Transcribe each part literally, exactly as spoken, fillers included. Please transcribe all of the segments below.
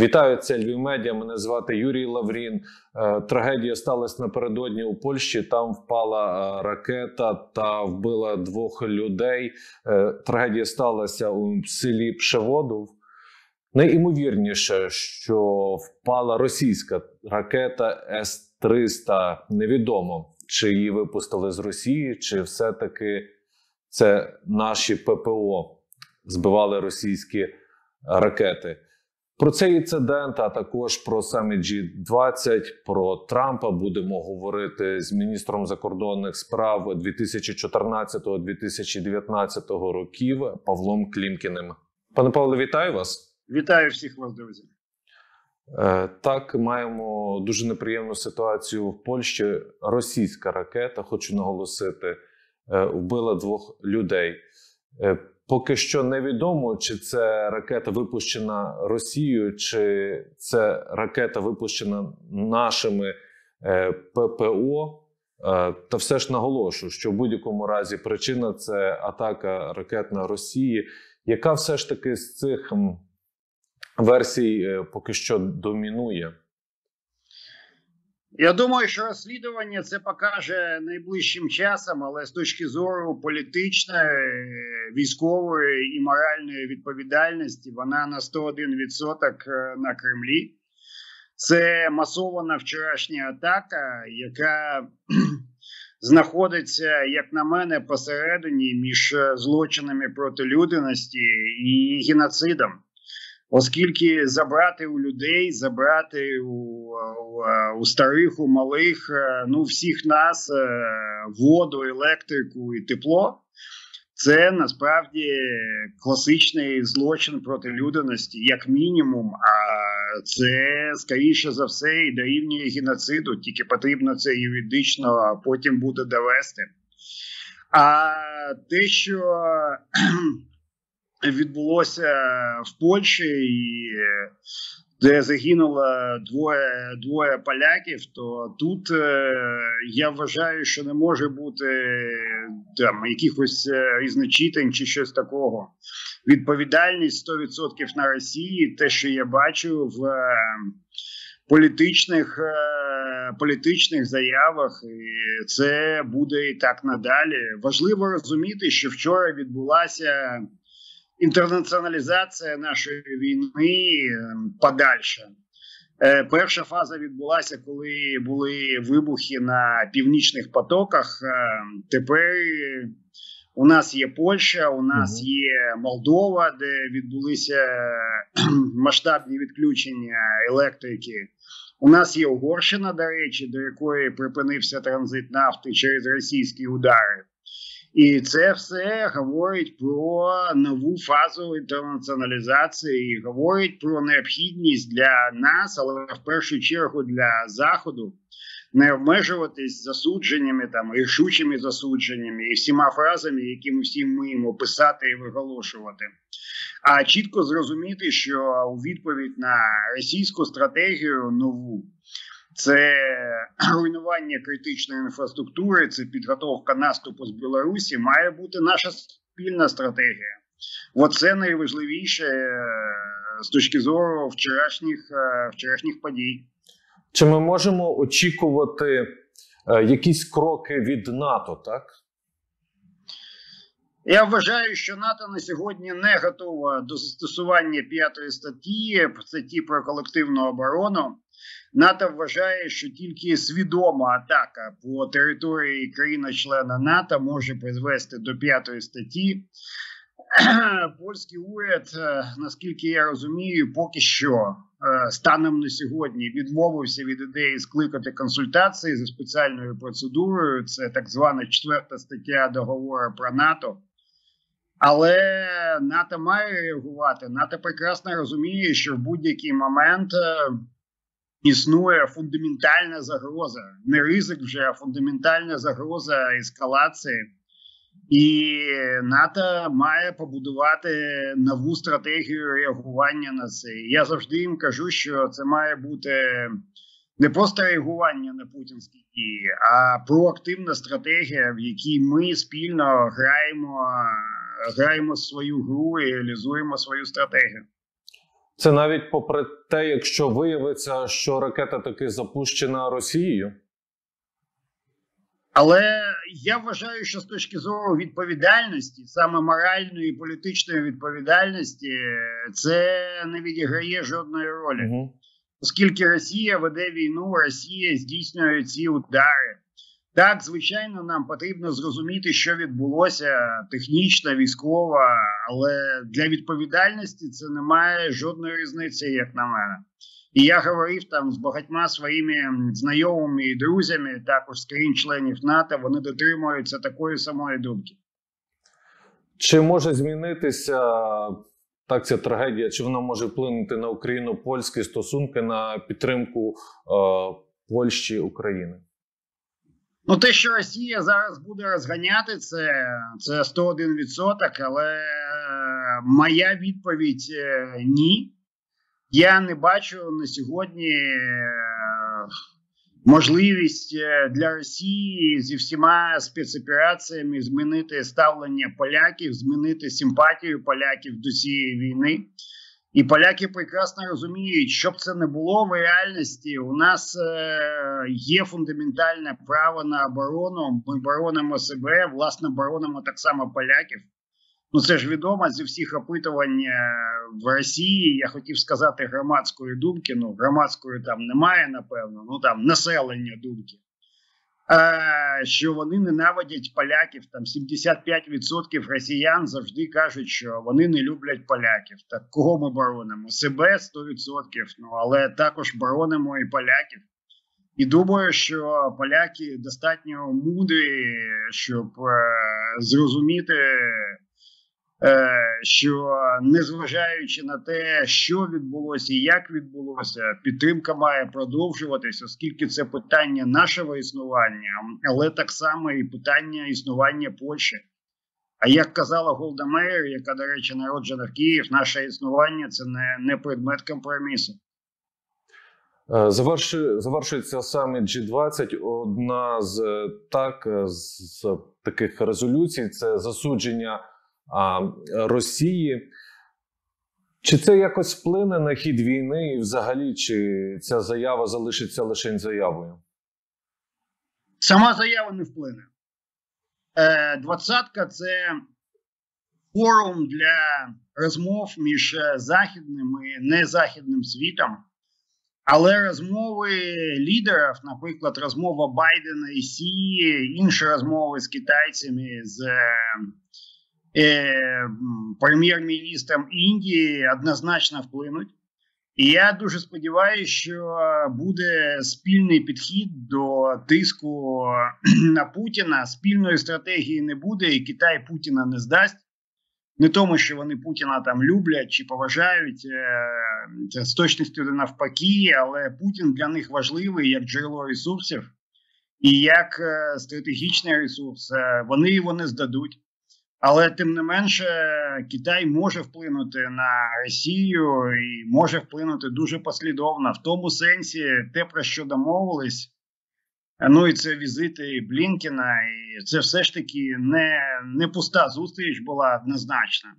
Вітаю, це Львівмедіа, мене звати Юрій Лаврін. Трагедія сталася напередодні у Польщі, там впала ракета та вбила двох людей. Трагедія сталася у селі Пшеводов. Найімовірніше, що впала російська ракета С триста. Невідомо, чи її випустили з Росії, чи все-таки це наші П П О збивали російські ракети. Про цей інцидент, а також про саміт джі двадцять, про Трампа будемо говорити з міністром закордонних справ дві тисячі чотирнадцятого - дві тисячі дев'ятнадцятого років Павлом Клімкіним. Пане Павло, вітаю вас. Вітаю всіх вас, друзі. Так, маємо дуже неприємну ситуацію в Польщі. Російська ракета, хочу наголосити, вбила двох людей. Поки що невідомо, чи це ракета випущена Росією, чи це ракета випущена нашими П П О. Та все ж наголошу, що в будь-якому разі причина – це атака ракетна Росії. Яка все ж таки з цих версій поки що домінує? Я думаю, що розслідування це покаже найближчим часом, але з точки зору політичної, військової і моральної відповідальності вона на сто один відсоток на Кремлі. Це масована вчорашня атака, яка знаходиться, як на мене, посередині між злочинами проти людяності і геноцидом. Оскільки забрати у людей, забрати у, у, у старих, у малих, ну всіх нас воду, електрику і тепло, це насправді класичний злочин проти людяності, як мінімум. А це, скоріше за все, і дорівнює геноциду, тільки потрібно це юридично потім буде довести. А те, що відбулося в Польщі, де загинуло двоє, двоє поляків, то тут я вважаю, що не може бути там якихось різночитань чи щось такого. Відповідальність сто відсотків на Росії, те, що я бачу в політичних, політичних заявах, і це буде і так надалі. Важливо розуміти, що вчора відбулася інтернаціоналізація нашої війни подальша. Перша фаза відбулася, коли були вибухи на Північних потоках. Тепер у нас є Польща, у нас є Молдова, де відбулися масштабні відключення електрики. У нас є Угорщина, до речі, до якої припинився транзит нафти через російські удари. І це все говорить про нову фазу інтернаціоналізації, говорить про необхідність для нас, але в першу чергу для Заходу, не обмежуватись засудженнями, там, рішучими засудженнями і всіма фразами, які ми всі вміємо писати і виголошувати. А чітко зрозуміти, що у відповідь на російську стратегію нову, це руйнування критичної інфраструктури, це підготовка наступу з Білорусі, має бути наша спільна стратегія. Оце найважливіше з точки зору вчорашніх, вчорашніх подій. Чи ми можемо очікувати якісь кроки від НАТО, так? Я вважаю, що НАТО на сьогодні не готова до застосування п'ятої статті, статті про колективну оборону. НАТО вважає, що тільки свідома атака по території країни-члена НАТО може призвести до п'ятої статті. Польський уряд, наскільки я розумію, поки що станом на сьогодні відмовився від ідеї скликати консультації за спеціальною процедурою. Це так звана четверта стаття договору про НАТО. Але НАТО має реагувати. НАТО прекрасно розуміє, що в будь-який момент існує фундаментальна загроза, не ризик вже, а фундаментальна загроза ескалації. І НАТО має побудувати нову стратегію реагування на це. Я завжди їм кажу, що це має бути не просто реагування на путінські дії, а проактивна стратегія, в якій ми спільно граємо, граємо свою гру і реалізуємо свою стратегію. Це навіть попри те, якщо виявиться, що ракета таки запущена Росією? Але я вважаю, що з точки зору відповідальності, саме моральної і політичної відповідальності, це не відіграє жодної ролі. Угу. Оскільки Росія веде війну, Росія здійснює ці удари. Так, звичайно, нам потрібно зрозуміти, що відбулося технічно, військово, але для відповідальності це не має жодної різниці, як на мене. І я говорив там з багатьма своїми знайомими і друзями, також з країн-членів НАТО, вони дотримуються такої самої думки. Чи може змінитися так ця трагедія, чи вона може вплинути на україно-польські стосунки, на підтримку е, Польщі, України? Ну, те, що Росія зараз буде розганяти, це, це сто один відсоток, але моя відповідь – ні. Я не бачу на сьогодні можливість для Росії зі всіма спецопераціями змінити ставлення поляків, змінити симпатію поляків до цієї війни. І поляки прекрасно розуміють, щоб це не було в реальності, у нас є фундаментальне право на оборону, ми боронимо себе, власне, боронимо так само поляків. Ну це ж відомо зі всіх опитувань в Росії, я хотів сказати громадської думки, ну громадської там немає, напевно, ну там населення думки, що вони ненавидять поляків, там сімдесят п'ять відсотків росіян завжди кажуть, що вони не люблять поляків. Так кого ми боронимо? Себе сто відсотків, ну але також боронимо і поляків. І думаю, що поляки достатньо мудрі, щоб е, зрозуміти, е, що незважаючи на те, що відбулося і як відбулося, підтримка має продовжуватись, оскільки це питання нашого існування, але так само і питання існування Польщі. А як казала Голда Меєр, яка, до речі, народжена в Києві, наше існування – це не, не предмет компромісу. Завершується саміт джі двадцять. Одна з, так, з таких резолюцій – це засудження а, Росії. Чи це якось вплине на хід війни і взагалі, чи ця заява залишиться лише заявою? Сама заява не вплине. Е, двадцятка – це форум для розмов між західним і незахідним світом. Але розмови лідерів, наприклад, розмова Байдена і Сі, інші розмови з китайцями, з е, прем'єр-міністром Індії однозначно вплинуть. І я дуже сподіваюся, що буде спільний підхід до тиску на Путіна. Спільної стратегії не буде, і Китай Путіна не здасть. Не тому, що вони Путіна там люблять чи поважають, це з точністю навпаки, але Путін для них важливий як джерело ресурсів і як стратегічний ресурс. Вони його не здадуть. Але, тим не менше, Китай може вплинути на Росію і може вплинути дуже послідовно. В тому сенсі, те, про що домовились, ну і це візити Блінкіна, і це все ж таки не, не пуста зустріч була однозначна.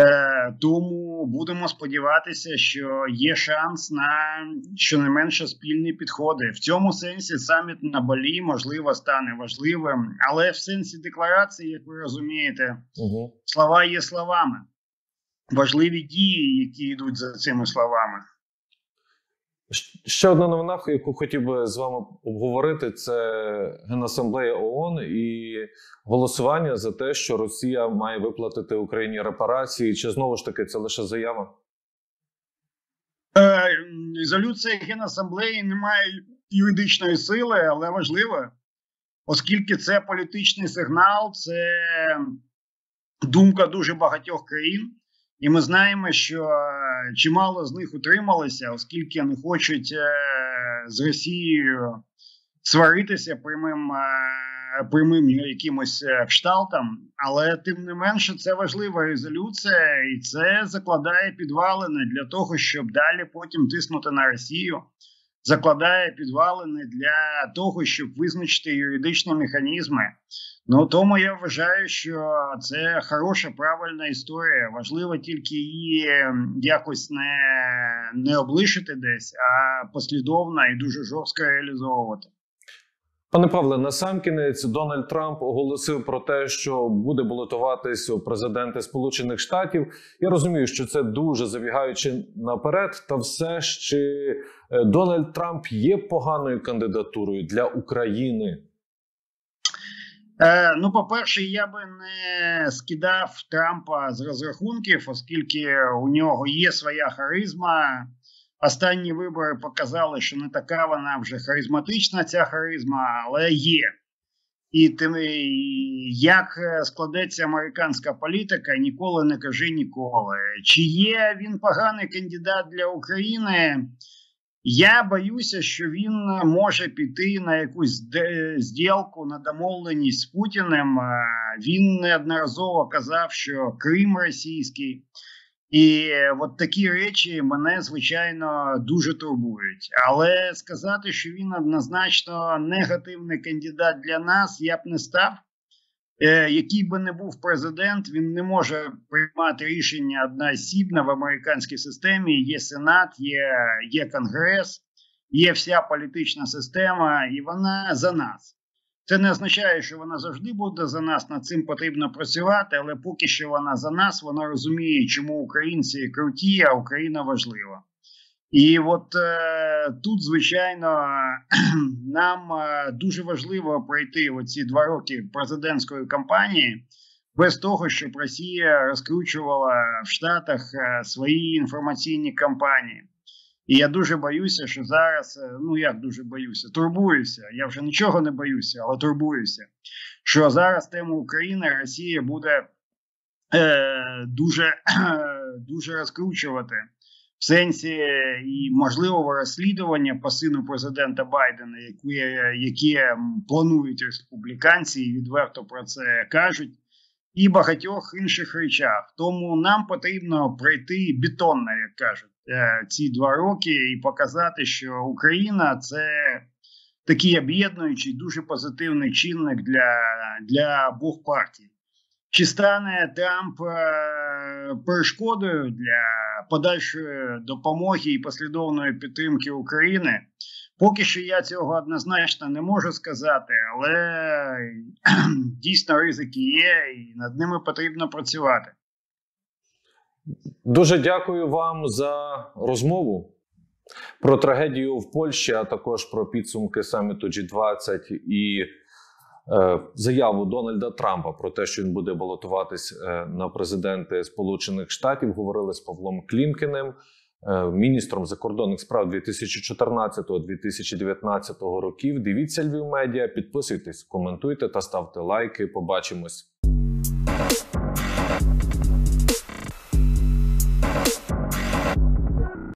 Е, тому будемо сподіватися, що є шанс на щонайменше спільні підходи. В цьому сенсі саміт на Балі, можливо, стане важливим, але в сенсі декларації, як ви розумієте, угу. Слова є словами. Важливі дії, які йдуть за цими словами. Ще одна новина, яку хотів би з вами обговорити, це Генасамблея ООН і голосування за те, що Росія має виплатити Україні репарації. Чи знову ж таки це лише заява? Е, резолюція Генасамблеї не має юридичної сили, але важлива. Оскільки це політичний сигнал, це думка дуже багатьох країн. І ми знаємо, що чимало з них утрималося, оскільки не хочуть з Росією сваритися прямим, прямим якимось кшталтом. Але тим не менше це важлива резолюція і це закладає підвалини для того, щоб далі потім тиснути на Росію. закладає підвалини для того, щоб визначити юридичні механізми. Ну, тому я вважаю, що це хороша, правильна історія. Важливо тільки її якось не, не облишити десь, а послідовно і дуже жорстко реалізовувати. Пане Павле, насамкінець Дональд Трамп оголосив про те, що буде балотуватись у президенти Сполучених Штатів. Я розумію, що це дуже забігаючи наперед, та все ж, чи Дональд Трамп є поганою кандидатурою для України? Е, ну, по-перше, я би не скидав Трампа з розрахунків, оскільки у нього є своя харизма. Останні вибори показали, що не така вона вже харизматична, ця харизма, але є. І тим, як складеться американська політика, ніколи не кажи ніколи. Чи є він поганий кандидат для України? Я боюся, що він може піти на якусь зділку, на домовленість з Путіним. Він неодноразово казав, що Крим російський. І от такі речі мене, звичайно, дуже турбують. Але сказати, що він однозначно негативний кандидат для нас, я б не став. Е, який би не був президент, він не може приймати рішення одноосібно в американській системі. Є Сенат, є, є Конгрес, є вся політична система, і вона за нас. Це не означає, що вона завжди буде за нас, над цим потрібно працювати, але поки що вона за нас, вона розуміє, чому українці круті, а Україна важлива. І от е, тут, звичайно, нам е, дуже важливо пройти оці два роки президентської кампанії без того, щоб Росія розкручувала в Штатах е, свої інформаційні кампанії. І я дуже боюся, що зараз, ну як дуже боюся, турбуюся, я вже нічого не боюся, але турбуюся, що зараз тему України Росія буде е, дуже, е, дуже розкручувати в сенсі і можливого розслідування по сину президента Байдена, яке, яке планують республіканці і відверто про це кажуть, і багатьох інших речах. Тому нам потрібно пройти бетонно, як кажуть, ці два роки і показати, що Україна – це такий об'єднуючий, дуже позитивний чинник для, для обох партій. Чи стане Трамп перешкодою для подальшої допомоги і послідовної підтримки України? Поки що я цього однозначно не можу сказати, але дійсно ризики є і над ними потрібно працювати. Дуже дякую вам за розмову про трагедію в Польщі, а також про підсумки саміту джі двадцять і е, заяву Дональда Трампа про те, що він буде балотуватись е, на президенти Сполучених Штатів. Говорили з Павлом Клімкіним, е, міністром закордонних справ дві тисячі чотирнадцятого - дві тисячі дев'ятнадцятого років. Дивіться Львівмедіа, підписуйтесь, коментуйте та ставте лайки. Побачимось.